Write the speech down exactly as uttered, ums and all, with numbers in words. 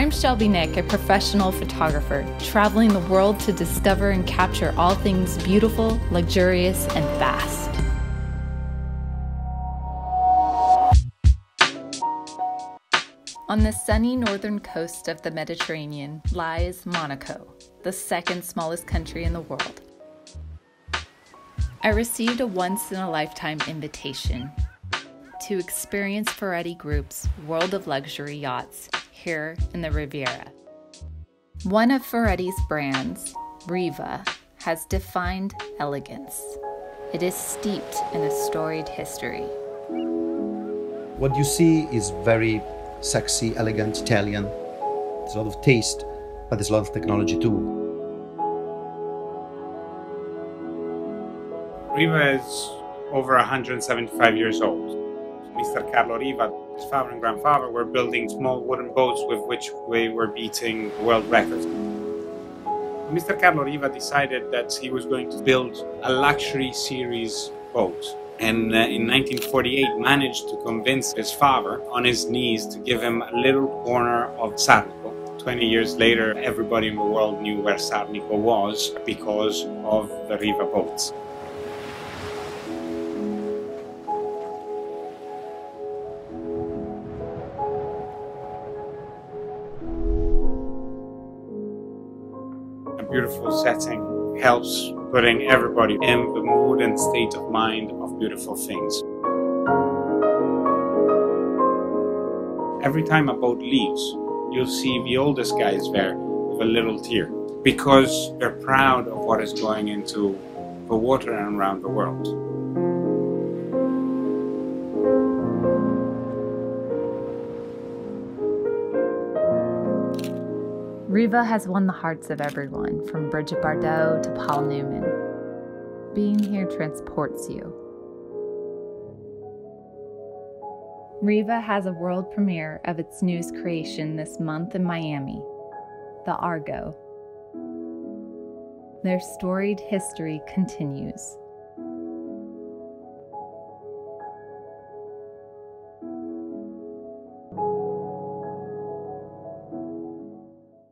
I'm Shelby Knick, a professional photographer, traveling the world to discover and capture all things beautiful, luxurious, and fast. On the sunny northern coast of the Mediterranean lies Monaco, the second smallest country in the world. I received a once-in-a-lifetime invitation to experience Ferretti Group's World of Luxury Yachts here in the Riviera. One of Ferretti's brands, Riva, has defined elegance. It is steeped in a storied history. What you see is very sexy, elegant, Italian. There's a lot of taste, but there's a lot of technology too. Riva is over one hundred seventy-five years old. Mister Carlo Riva, his father and grandfather were building small wooden boats with which we were beating world records. Mister Carlo Riva decided that he was going to build a luxury series boat, and uh, in nineteen forty-eight managed to convince his father on his knees to give him a little corner of Sarnico. twenty years later, everybody in the world knew where Sarnico was because of the Riva boats. Beautiful setting helps putting everybody in the mood and state of mind of beautiful things. Every time a boat leaves, you'll see the oldest guys there with a little tear because they're proud of what is going into the water and around the world. Riva has won the hearts of everyone, from Bridget Bardot to Paul Newman. Being here transports you. Riva has a world premiere of its newest creation this month in Miami, the Argo. Their storied history continues.